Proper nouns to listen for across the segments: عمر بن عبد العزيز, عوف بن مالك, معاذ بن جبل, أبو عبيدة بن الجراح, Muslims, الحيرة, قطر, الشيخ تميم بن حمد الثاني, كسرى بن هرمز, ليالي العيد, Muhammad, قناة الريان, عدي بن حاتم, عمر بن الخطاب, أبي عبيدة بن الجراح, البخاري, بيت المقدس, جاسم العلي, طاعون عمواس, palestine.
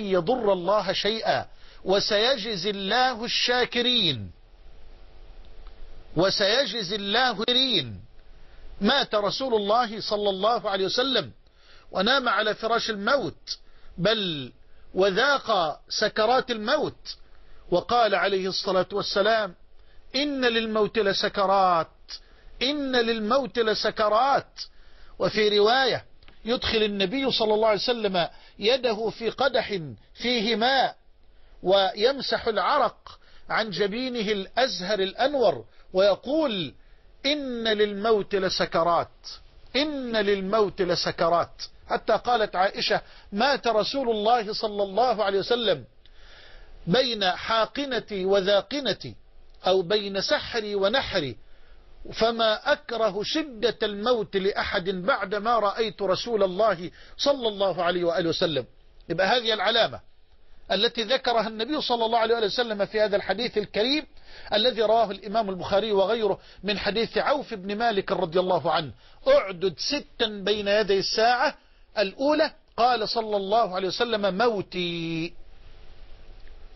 لن يضر الله شيئا، وسيجزي الله الشاكرين وسيجزي الله الشاكرين. مات رسول الله صلى الله عليه وسلم ونام على فراش الموت، بل وذاق سكرات الموت، وقال عليه الصلاة والسلام: إن للموت لسكرات، إن للموت لسكرات. وفي رواية: يدخل النبي صلى الله عليه وسلم يده في قدح فيه ماء ويمسح العرق عن جبينه الأزهر الأنور ويقول: إن للموت لسكرات، إن للموت لسكرات. حتى قالت عائشة: مات رسول الله صلى الله عليه وسلم بين حاقنتي وذاقنتي، أو بين سحري ونحري، فما أكره شدة الموت لأحد بعدما رأيت رسول الله صلى الله عليه وآله وسلم. يبقى هذه العلامة التي ذكرها النبي صلى الله عليه وسلم في هذا الحديث الكريم الذي رواه الإمام البخاري وغيره من حديث عوف بن مالك رضي الله عنه: أعدد ستا بين يدي الساعة، الأولى قال صلى الله عليه وسلم: موتي.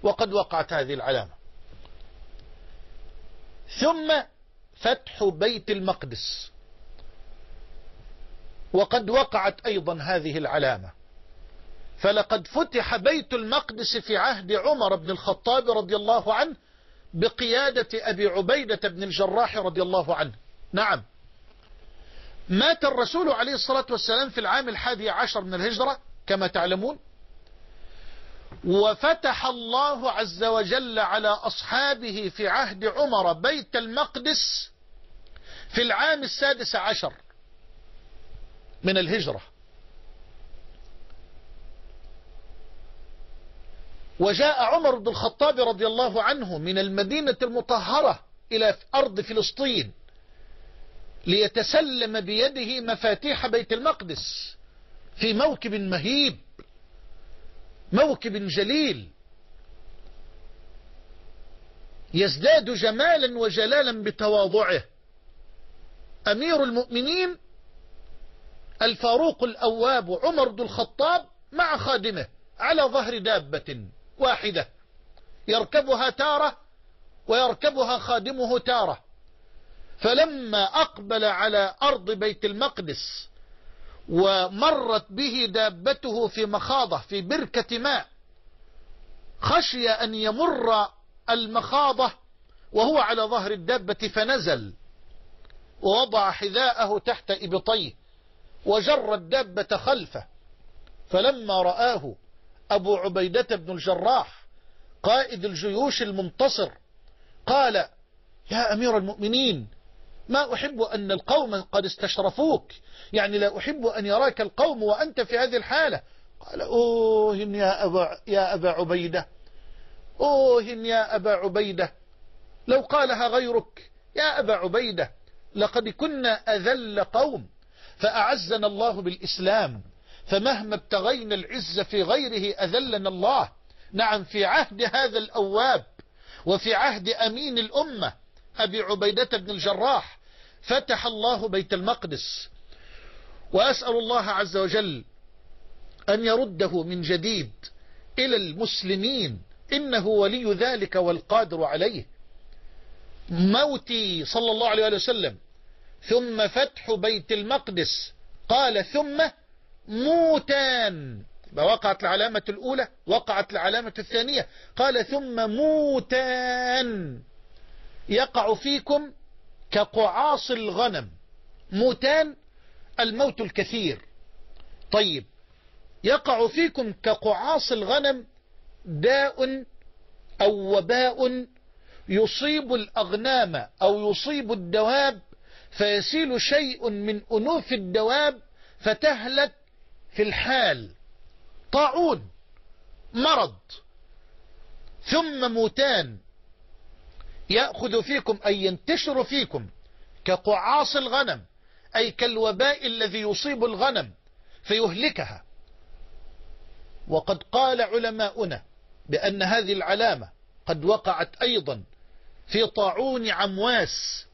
وقد وقعت هذه العلامة. ثم فتح بيت المقدس، وقد وقعت أيضا هذه العلامة. فلقد فتح بيت المقدس في عهد عمر بن الخطاب رضي الله عنه بقيادة أبي عبيدة بن الجراح رضي الله عنه. نعم، مات الرسول عليه الصلاة والسلام في العام 11 من الهجرة كما تعلمون، وفتح الله عز وجل على أصحابه في عهد عمر بيت المقدس في العام 16 من الهجرة. وجاء عمر بن الخطاب رضي الله عنه من المدينة المطهرة إلى أرض فلسطين ليتسلم بيده مفاتيح بيت المقدس في موكب مهيب، موكب جليل يزداد جمالا وجلالا بتواضعه، أمير المؤمنين الفاروق الأواب عمر بن الخطاب مع خادمه على ظهر دابة واحدة يركبها تارة ويركبها خادمه تارة. فلما أقبل على أرض بيت المقدس ومرت به دابته في مخاضة في بركة ماء، خشي أن يمر المخاضة وهو على ظهر الدابة، فنزل ووضع حذاءه تحت إبطيه وجر الدابة خلفه. فلما رآه أبو عبيدة بن الجراح قائد الجيوش المنتصر قال: يا أمير المؤمنين، ما أحب أن القوم قد استشرفوك، يعني لا أحب أن يراك القوم وأنت في هذه الحالة. قال: أوه يا أبا عبيدة، أوه يا أبا عبيدة، لو قالها غيرك يا أبا عبيدة لقد كنا أذل قوم، فأعزنا الله بالإسلام، فمهما ابتغينا العز في غيره أذلنا الله. نعم، في عهد هذا الأواب وفي عهد أمين الأمة أبي عبيدة بن الجراح فتح الله بيت المقدس. وأسأل الله عز وجل أن يرده من جديد إلى المسلمين، إنه ولي ذلك والقادر عليه. موتي صلى الله عليه وسلم، ثم فتح بيت المقدس، قال: ثم موتان. وقعت العلامة الأولى، وقعت العلامة الثانية، قال: ثم موتان يقع فيكم كقعاص الغنم. موتان الموت الكثير. طيب، يقع فيكم كقعاص الغنم داء أو وباء يصيب الأغنام أو يصيب الدواب، فيسيل شيء من أنوف الدواب فتهلك في الحال. طاعون، مرض. ثم موتان يأخذ فيكم، أي ينتشر فيكم كقعاص الغنم، أي كالوباء الذي يصيب الغنم فيهلكها. وقد قال علماؤنا بأن هذه العلامة قد وقعت أيضا في طاعون عمواس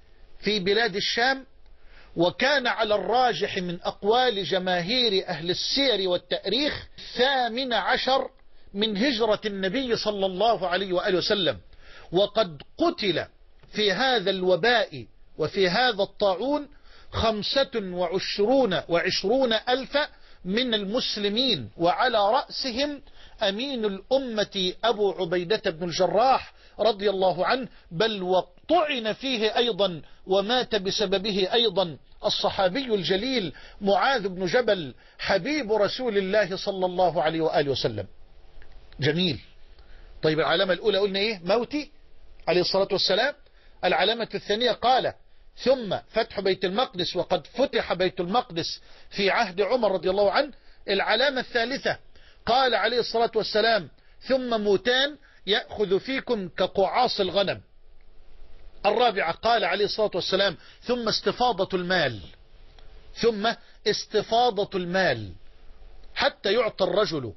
في بلاد الشام، وكان على الراجح من أقوال جماهير أهل السير والتأريخ 18 من هجرة النبي صلى الله عليه وآله وسلم، وقد قتل في هذا الوباء وفي هذا الطاعون 25,000 من المسلمين، وعلى رأسهم أمين الأمة أبو عبيدة بن الجراح رضي الله عنه، بل وطعن فيه أيضا ومات بسببه أيضا الصحابي الجليل معاذ بن جبل حبيب رسول الله صلى الله عليه وآله وسلم. جميل. طيب العلامة الأولى قلنا إيه؟ موتي عليه الصلاة والسلام. العلامة الثانية قال ثم فتح بيت المقدس، وقد فتح بيت المقدس في عهد عمر رضي الله عنه. العلامة الثالثة قال عليه الصلاة والسلام ثم موتان يأخذ فيكم كقعاص الغنم. الرابعة قال عليه الصلاة والسلام ثم استفاضة المال، ثم استفاضة المال حتى يعطى الرجل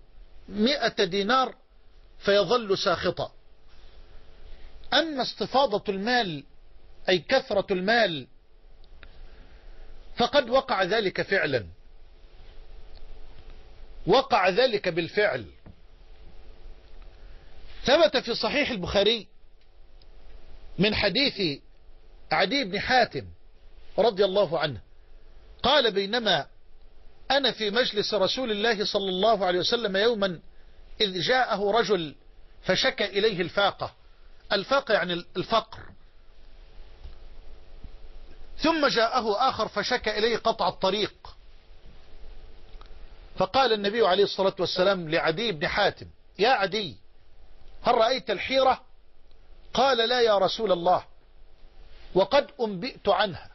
100 دينار فيظل ساخطا. أما استفاضة المال أي كثرة المال فقد وقع ذلك فعلا، وقع ذلك بالفعل. ثبت في صحيح البخاري من حديث عدي بن حاتم رضي الله عنه قال بينما أنا في مجلس رسول الله صلى الله عليه وسلم يوما إذ جاءه رجل فشكى إليه الفاقة. الفاقة يعني الفقر. ثم جاءه آخر فشكى إليه قطع الطريق، فقال النبي عليه الصلاة والسلام لعدي بن حاتم يا عدي هل رأيت الحيرة؟ قال لا يا رسول الله وقد أنبئت عنها.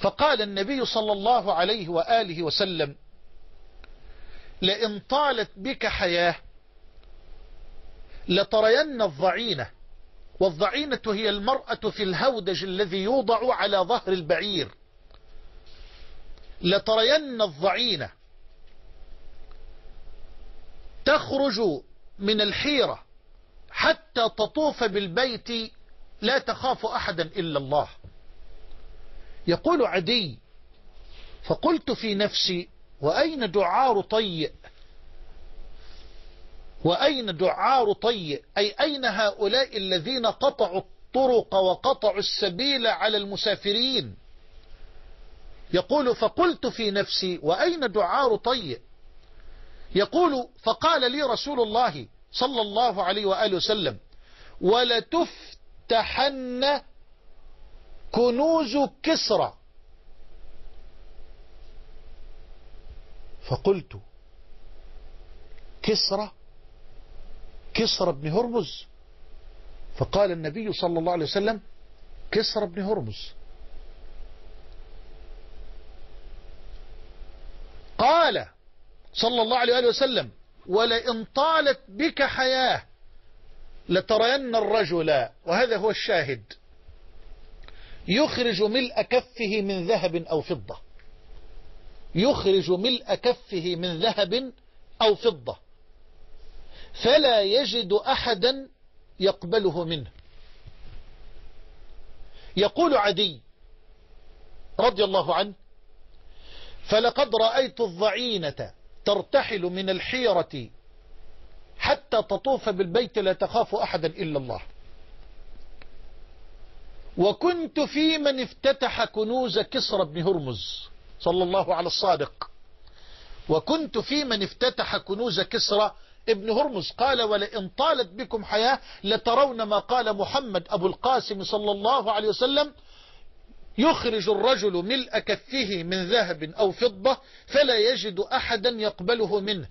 فقال النبي صلى الله عليه وآله وسلم لئن طالت بك حياة لترين الضعينة، والضعينة هي المرأة في الهودج الذي يوضع على ظهر البعير، لترين الضعينة تخرج من الحيرة حتى تطوف بالبيت لا تخاف أحدا إلا الله. يقول عدي فقلت في نفسي وأين دعار طيء، وأين دعار طيء أي أين هؤلاء الذين قطعوا الطرق وقطعوا السبيل على المسافرين. يقول فقلت في نفسي وأين دعار طيء. يقول فقال لي رسول الله صلى الله عليه وآله وسلم ولتفتحن كنوز كسرى. فقلت كسرى بن هرمز؟ فقال النبي صلى الله عليه وسلم كسرى بن هرمز. قال صلى الله عليه وآله وسلم ولئن طالت بك حياة لترين الرجل، وهذا هو الشاهد، يخرج ملء كفه من ذهب أو فضة، يخرج ملء كفه من ذهب أو فضة فلا يجد أحدا يقبله منه. يقول عدي رضي الله عنه فلقد رأيت الضعينة ترتحل من الحيرة حتى تطوف بالبيت لا تخاف أحدا إلا الله، وكنت في من افتتح كنوز كسرى بن هرمز صلى الله على الصادق، وكنت في من افتتح كنوز كسرى ابن هرمز. قال ولئن طالت بكم حياة لترون ما قال محمد أبو القاسم صلى الله عليه وسلم يخرج الرجل ملء كفه من ذهب أو فضة فلا يجد أحدا يقبله منه.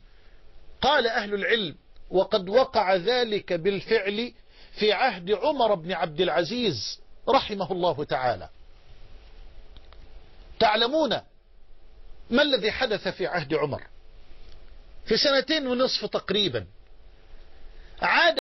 قال أهل العلم وقد وقع ذلك بالفعل في عهد عمر بن عبد العزيز رحمه الله تعالى. تعلمون ما الذي حدث في عهد عمر؟ في 2.5 سنة تقريبا عاد